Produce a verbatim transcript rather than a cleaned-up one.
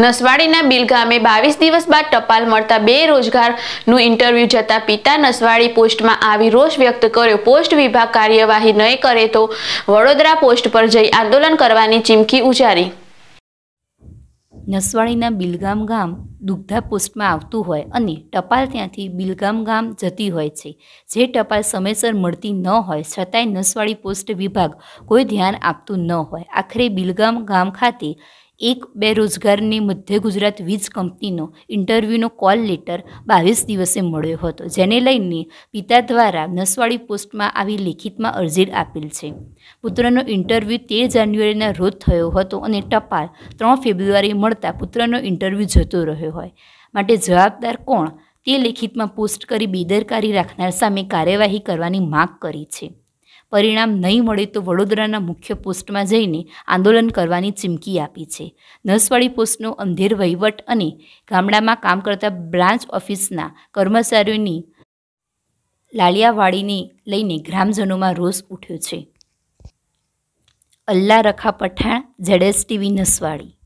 नसवाडीना बिलगामे बावीस दिवस बाद टपाल मळता बे रोजगारनुं इंटरव्यू जता पिता नसवाडी पोस्टमां आवी रोष व्यक्त कर्यो। पोस्ट विभाग कार्यवाही न करे तो वडोदरा पोस्ट पर जई आंदोलन करवानी चीमकी उच्चारी। नसवाडीना बिलगाम गाम दुग्धा पोस्टमां आवतुं होय अने टपाल त्यांथी बिलगाम गाम जती होय छे। जे टपाल समयसर मळती न होय छतांय नसवाडी पोस्ट विभाग कोई ध्यान आपतुं न होय। आखरे बिलगाम गाम खाते एक बेरोजगारने मध्य गुजरात वीज कंपनीनो इंटरव्यूनो कॉल लेटर बावीस दिवसे मळ्यो हतो, जेने लईने पिता द्वारा नसवाडी पोस्टमां आवी लेखितमां अरजी आपेल छे। पुत्रनो इंटरव्यू तेर जान्युआरीना रोज थयो हतो अने टपाल त्रण फेब्रुआरी मळता पुत्रनो इंटरव्यू जतो रह्यो होय। माटे जवाबदार कोण ते लेखितमां पोस्ट करी बेदरकारी राखनार सामे कार्यवाही करवानी मांग करी छे। परिणाम नहीं मळे तो वडोदराना मुख्य पोस्ट में जईने आंदोलन करवानी चीमकी आपी छे। नसवाडी पोस्टनो अंधेर वहीवट अने गामडामां काम करता ब्रांच ऑफिसना कर्मचारीओनी लालियावाड़ीने लईने ग्रामजनोमां रोष उठ्यो छे। Alla Rakha Pathan, Z S T V Naswadi.